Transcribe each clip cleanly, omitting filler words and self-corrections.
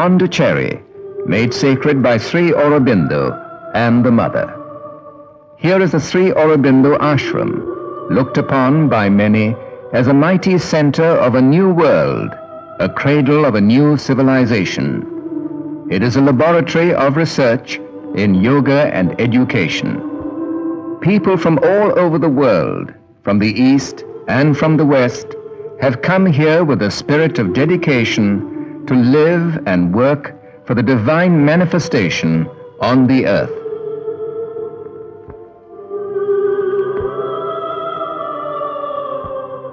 Pondicherry, made sacred by Sri Aurobindo and the Mother. Here is the Sri Aurobindo ashram, looked upon by many as a mighty center of a new world, a cradle of a new civilization. It is a laboratory of research in yoga and education. People from all over the world, from the East and from the West, have come here with a spirit of dedication to live and work for the divine manifestation on the earth.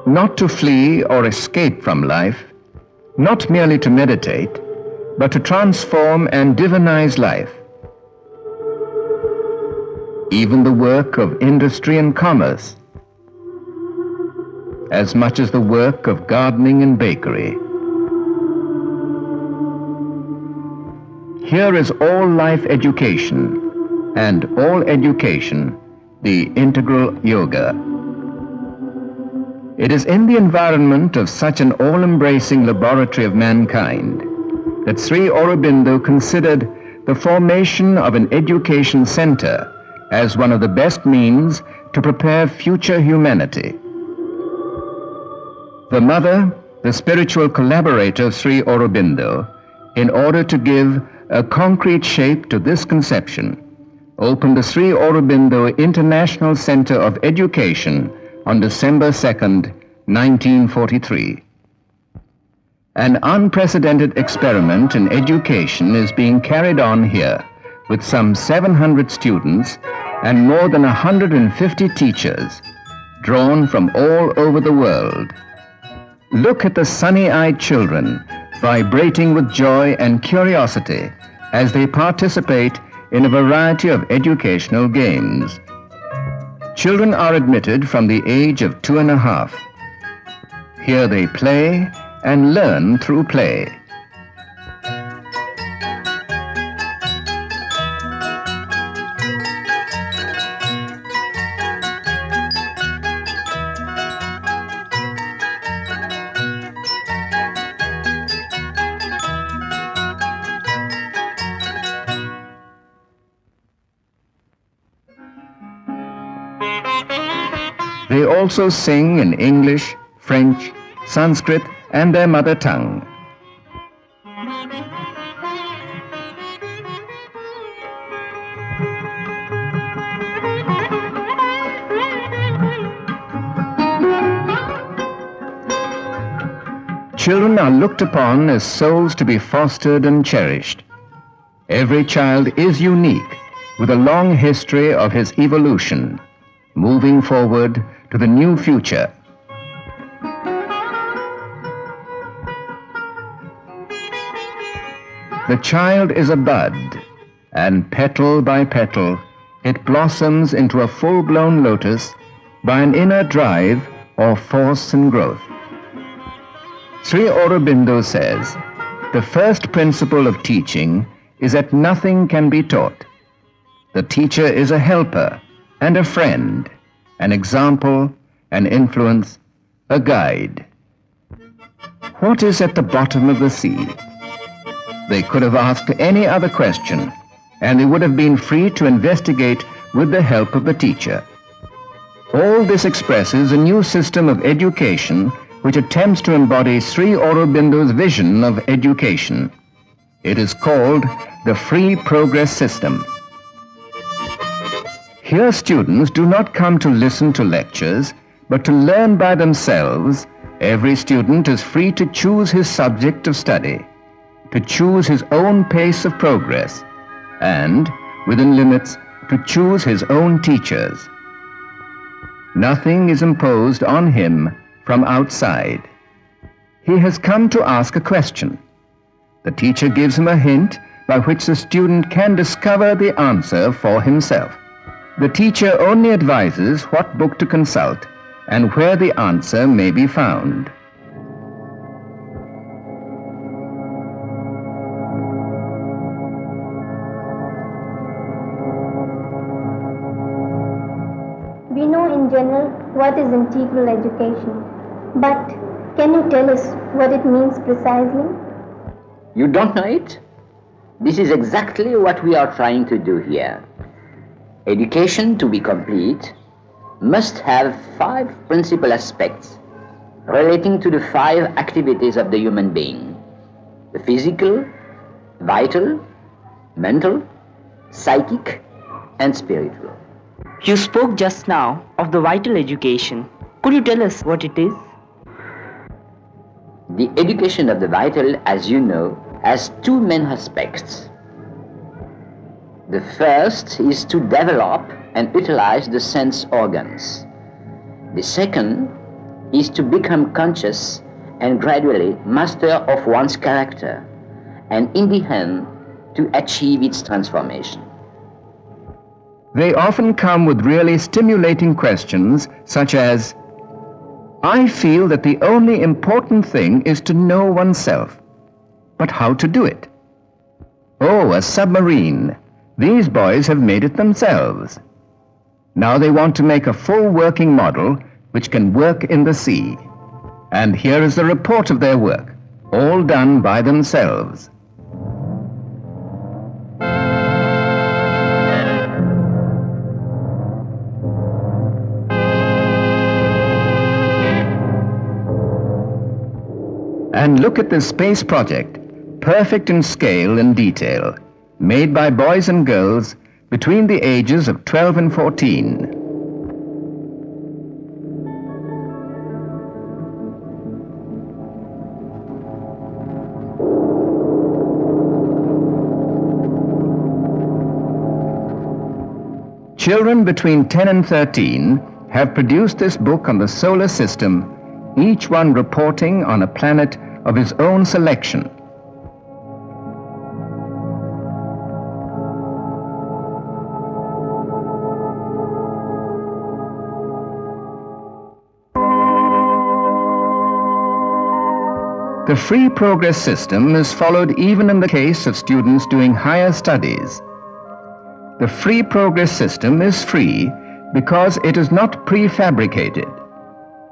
Not to flee or escape from life, not merely to meditate, but to transform and divinize life. Even the work of industry and commerce, as much as the work of gardening and bakery. Here is all life education, and all education, the Integral Yoga. It is in the environment of such an all-embracing laboratory of mankind that Sri Aurobindo considered the formation of an education center as one of the best means to prepare future humanity. The Mother, the spiritual collaborator of Sri Aurobindo, in order to give a concrete shape to this conception, opened the Sri Aurobindo International Centre of Education on December 2nd, 1943. An unprecedented experiment in education is being carried on here, with some 700 students and more than 150 teachers, drawn from all over the world. Look at the sunny-eyed children, vibrating with joy and curiosity as they participate in a variety of educational games. Children are admitted from the age of 2.5. Here they play and learn through play. They also sing in English, French, Sanskrit, and their mother tongue. Children are looked upon as souls to be fostered and cherished. Every child is unique, with a long history of his evolution, moving forward to the new future. The child is a bud, and petal by petal, it blossoms into a full-blown lotus by an inner drive or force and growth. Sri Aurobindo says, the first principle of teaching is that nothing can be taught. The teacher is a helper and a friend, an example, an influence, a guide. What is at the bottom of the sea? They could have asked any other question, and they would have been free to investigate with the help of the teacher. All this expresses a new system of education which attempts to embody Sri Aurobindo's vision of education. It is called the Free Progress System. Here students do not come to listen to lectures, but to learn by themselves. Every student is free to choose his subject of study, to choose his own pace of progress, and, within limits, to choose his own teachers. Nothing is imposed on him from outside. He has come to ask a question. The teacher gives him a hint by which the student can discover the answer for himself. The teacher only advises what book to consult and where the answer may be found. We know in general what is integral education, but can you tell us what it means precisely? You don't know it? This is exactly what we are trying to do here. Education, to be complete, must have 5 principal aspects relating to the 5 activities of the human being: the physical, vital, mental, psychic, and spiritual. You spoke just now of the vital education. Could you tell us what it is? The education of the vital, as you know, has 2 main aspects. The first is to develop and utilize the sense organs. The second is to become conscious and gradually master of one's character, and in the end, to achieve its transformation. They often come with really stimulating questions such as, I feel that the only important thing is to know oneself, but how to do it? Oh, a submarine. These boys have made it themselves. Now they want to make a full working model which can work in the sea. And here is the report of their work, all done by themselves. And look at this space project, perfect in scale and detail, made by boys and girls between the ages of 12 and 14. Children between 10 and 13 have produced this book on the solar system, each one reporting on a planet of his own selection. The Free Progress System is followed even in the case of students doing higher studies. The Free Progress System is free because it is not prefabricated.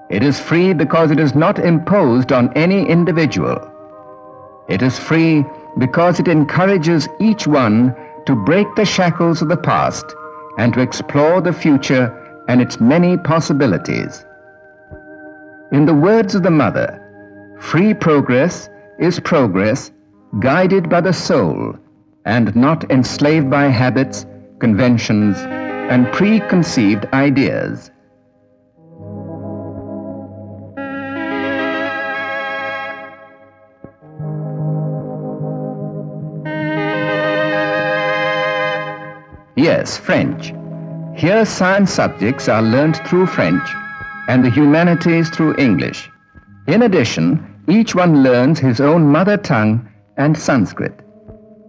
It is free because it is not imposed on any individual. It is free because it encourages each one to break the shackles of the past and to explore the future and its many possibilities. In the words of the Mother, free progress is progress guided by the soul and not enslaved by habits, conventions, and preconceived ideas. Yes, French. Here science subjects are learnt through French and the humanities through English. In addition, each one learns his own mother tongue and Sanskrit.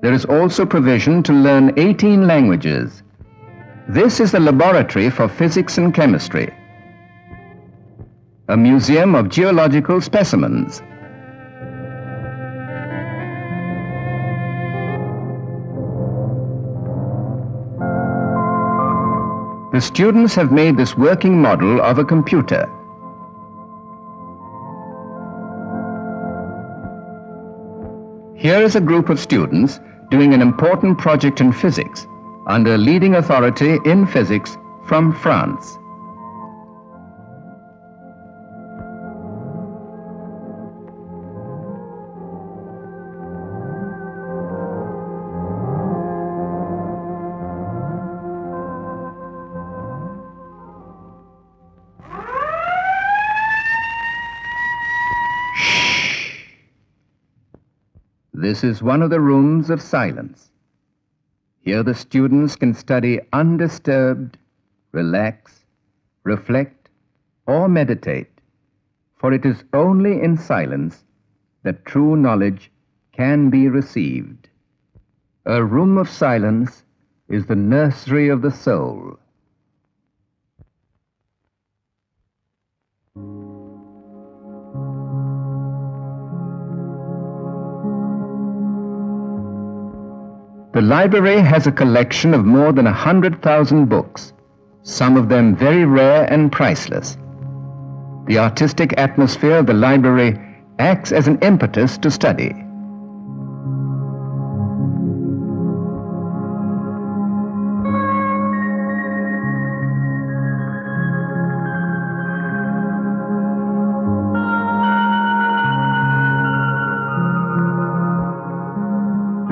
There is also provision to learn 18 languages. This is the laboratory for physics and chemistry, a museum of geological specimens. The students have made this working model of a computer. Here is a group of students doing an important project in physics under leading authority in physics from France. This is one of the rooms of silence. Here the students can study undisturbed, relax, reflect, or meditate, for it is only in silence that true knowledge can be received. A room of silence is the nursery of the soul. The library has a collection of more than 100,000 books, some of them very rare and priceless. The artistic atmosphere of the library acts as an impetus to study.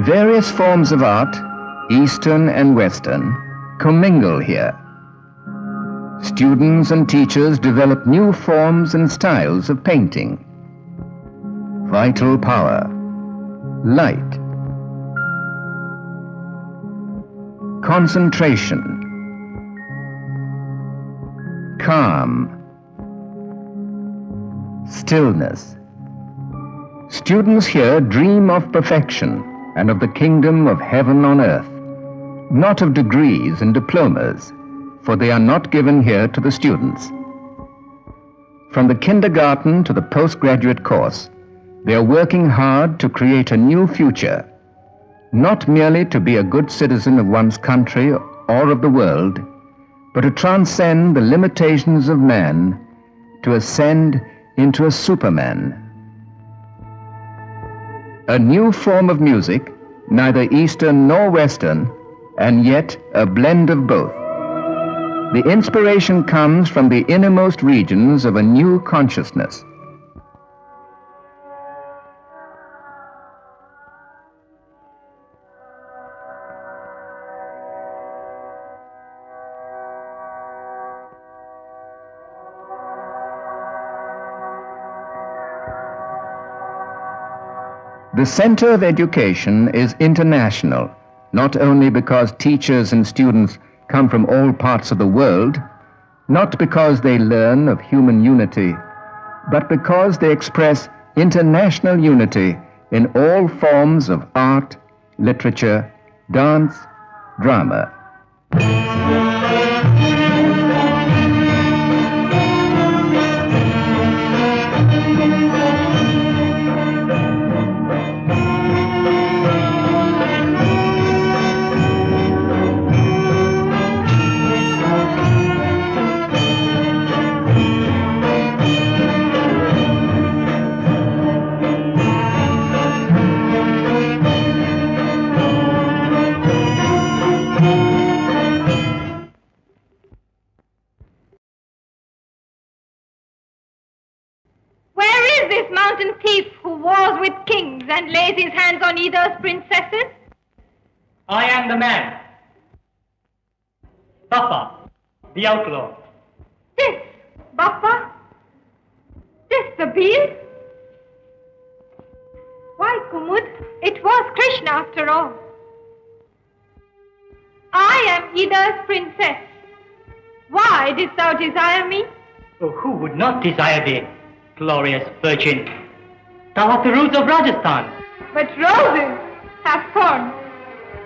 Various forms of art, Eastern and Western, commingle here. Students and teachers develop new forms and styles of painting. Vital power, light, concentration, calm, stillness. Students here dream of perfection and of the kingdom of heaven on earth, not of degrees and diplomas, for they are not given here to the students. From the kindergarten to the postgraduate course, they are working hard to create a new future, not merely to be a good citizen of one's country or of the world, but to transcend the limitations of man, to ascend into a superman. A new form of music, neither Eastern nor Western, and yet a blend of both. The inspiration comes from the innermost regions of a new consciousness. The Centre of Education is international, not only because teachers and students come from all parts of the world, not because they learn of human unity, but because they express international unity in all forms of art, literature, dance, drama. And lays his hands on either's princesses? I am the man. Bapa, the outlaw. This, Bapa? This, the beard? Why, Kumud, it was Krishna after all. I am either's princess. Why didst thou desire me? Oh, who would not desire thee, glorious virgin? Thou art the rose of Rajasthan. But roses have thorns.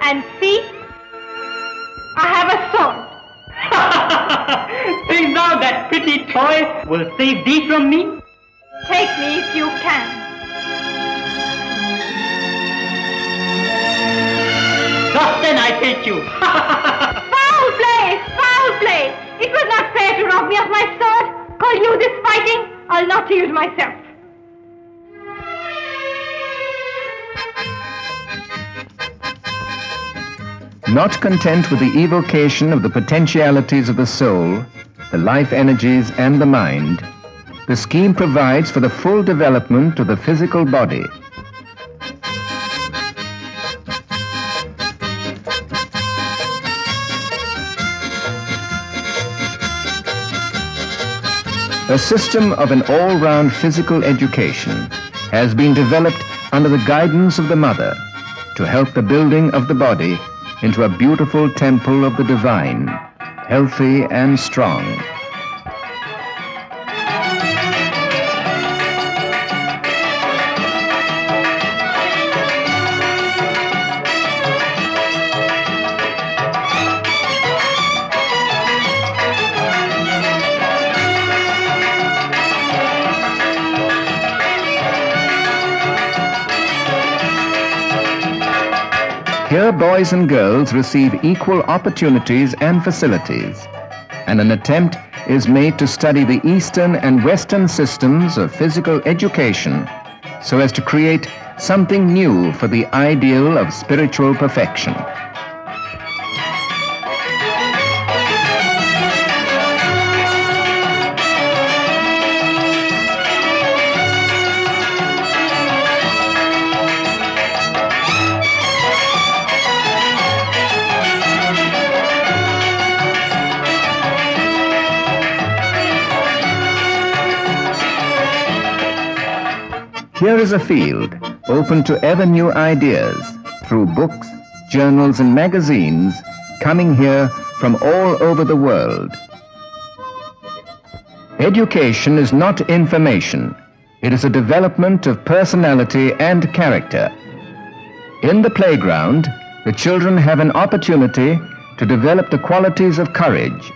And see, I have a sword. Think thou that pretty toy will save thee from me? Take me if you can. Thus then I take you. Foul play! Foul play! It was not fair to rob me of my sword. Call you this fighting? I'll not yield myself. Not content with the evocation of the potentialities of the soul, the life energies and the mind, the scheme provides for the full development of the physical body. A system of an all-round physical education has been developed under the guidance of the Mother to help the building of the body into a beautiful temple of the divine, healthy and strong. Here, boys and girls receive equal opportunities and facilities, and an attempt is made to study the Eastern and Western systems of physical education so as to create something new for the ideal of spiritual perfection. Here is a field open to ever new ideas through books, journals and magazines coming here from all over the world. Education is not information. It is a development of personality and character. In the playground, the children have an opportunity to develop the qualities of courage,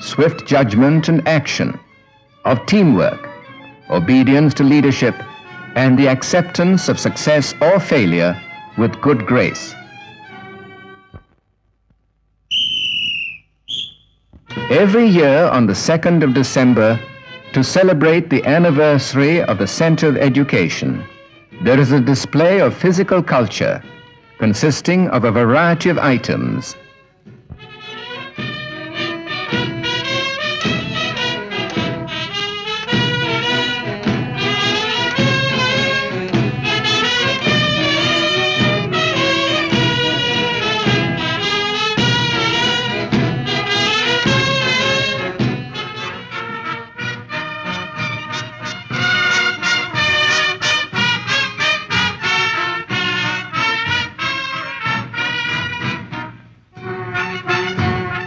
swift judgment and action, of teamwork, obedience to leadership, and the acceptance of success or failure with good grace. Every year on the 2nd of December, to celebrate the anniversary of the Centre of Education, there is a display of physical culture consisting of a variety of items.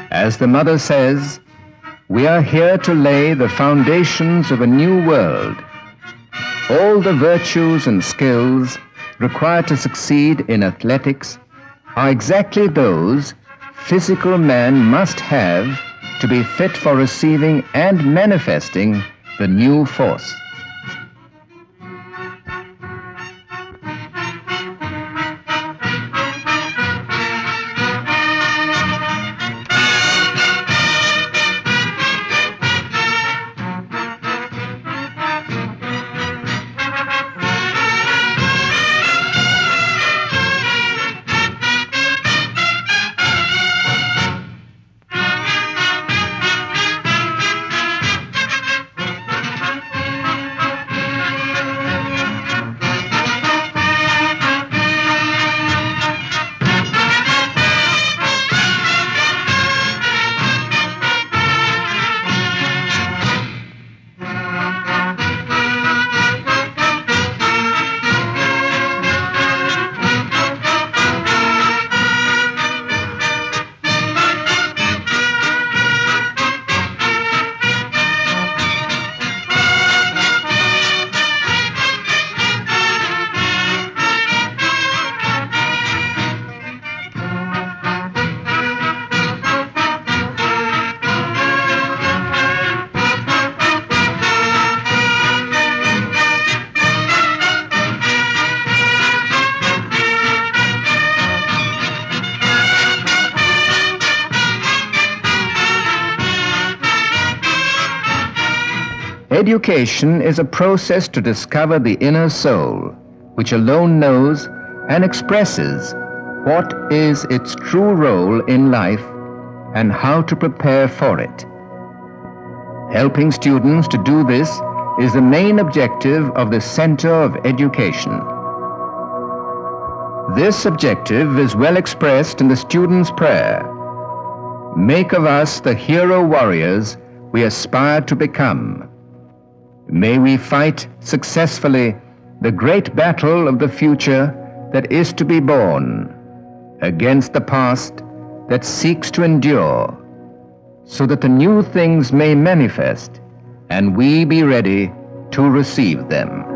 As the Mother says, we are here to lay the foundations of a new world. All the virtues and skills required to succeed in athletics are exactly those physical man must have to be fit for receiving and manifesting the new force. Education is a process to discover the inner soul, which alone knows and expresses what is its true role in life and how to prepare for it. Helping students to do this is the main objective of the Centre of Education. This objective is well expressed in the students' prayer. Make of us the hero warriors we aspire to become. May we fight successfully the great battle of the future that is to be born, against the past that seeks to endure, so that the new things may manifest and we be ready to receive them.